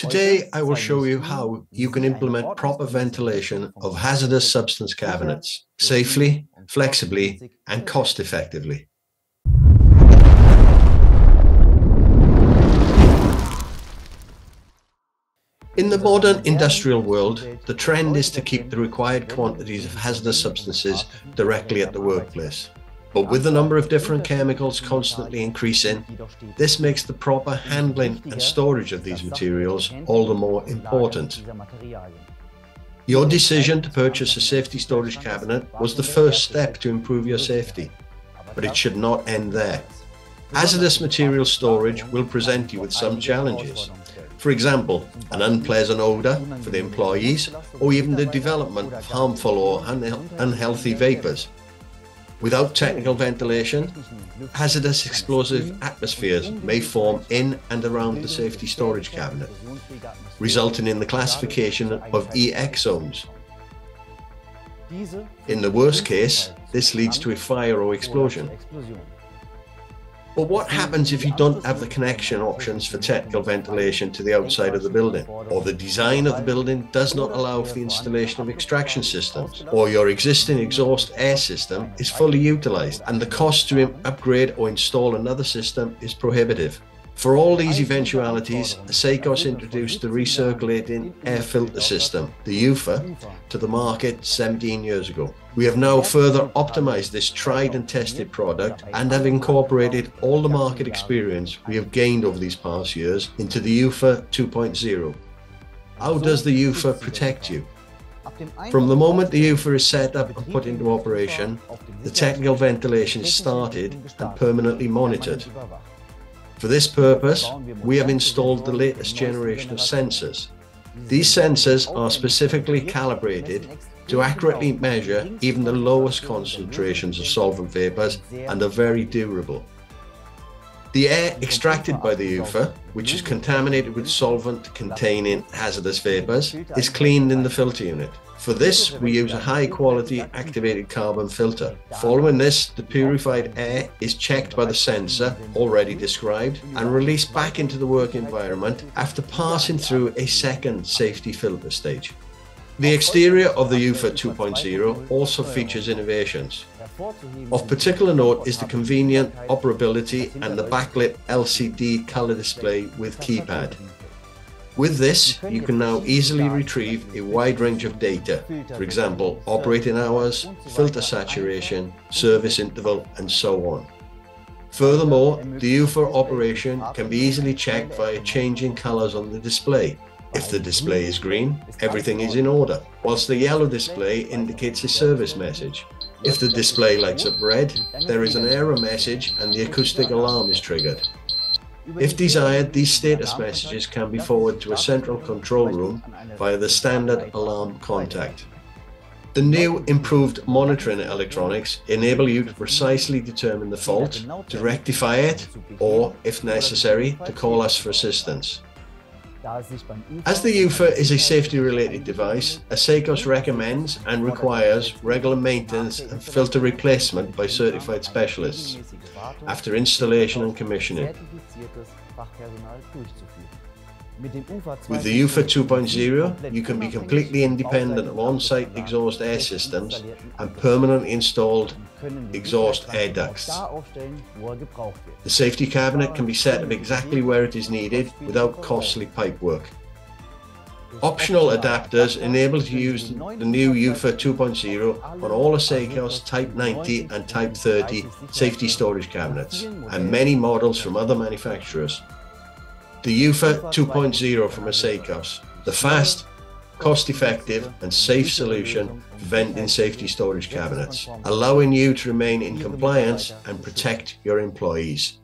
Today, I will show you how you can implement proper ventilation of hazardous substance cabinets safely, flexibly, and cost-effectively. In the modern industrial world, the trend is to keep the required quantities of hazardous substances directly at the workplace. But with the number of different chemicals constantly increasing, this makes the proper handling and storage of these materials all the more important. Your decision to purchase a safety storage cabinet was the first step to improve your safety, but it should not end there. Hazardous material storage will present you with some challenges. For example, an unpleasant odor for the employees, or even the development of harmful or unhealthy vapors. Without technical ventilation, hazardous explosive atmospheres may form in and around the safety storage cabinet, resulting in the classification of EX zones. In the worst case, this leads to a fire or explosion. But what happens if you don't have the connection options for technical ventilation to the outside of the building, or the design of the building does not allow for the installation of extraction systems, or your existing exhaust air system is fully utilized and the cost to upgrade or install another system is prohibitive? For all these eventualities, asecos introduced the recirculating air filter system, the UFA, to the market 17 years ago. We have now further optimized this tried and tested product and have incorporated all the market experience we have gained over these past years into the UFA 2.0. How does the UFA protect you? From the moment the UFA is set up and put into operation, the technical ventilation is started and permanently monitored. For this purpose, we have installed the latest generation of sensors. These sensors are specifically calibrated to accurately measure even the lowest concentrations of solvent vapors and are very durable. The air extracted by the UFA, which is contaminated with solvent containing hazardous vapors, is cleaned in the filter unit. For this, we use a high-quality activated carbon filter. Following this, the purified air is checked by the sensor, already described, and released back into the work environment after passing through a second safety filter stage. The exterior of the UFA 2.0 also features innovations. Of particular note is the convenient operability and the backlit LCD color display with keypad. With this, you can now easily retrieve a wide range of data, for example, operating hours, filter saturation, service interval, and so on. Furthermore, the UFA operation can be easily checked via changing colors on the display. If the display is green, everything is in order, whilst the yellow display indicates a service message. If the display lights up red, there is an error message and the acoustic alarm is triggered. If desired, these status messages can be forwarded to a central control room via the standard alarm contact. The new improved monitoring electronics enable you to precisely determine the fault, to rectify it, or, if necessary, to call us for assistance. As the UFA is a safety-related device, asecos recommends and requires regular maintenance and filter replacement by certified specialists after installation and commissioning. With the UFA 2.0, you can be completely independent of on-site exhaust air systems and permanently installed exhaust air ducts. The safety cabinet can be set up exactly where it is needed without costly pipe work. Optional adapters enable to use the new UFA 2.0 on all asecos Type 90 and Type 30 safety storage cabinets and many models from other manufacturers. The UFA 2.0 from asecos, the fast, cost-effective and safe solution for venting safety storage cabinets, allowing you to remain in compliance and protect your employees.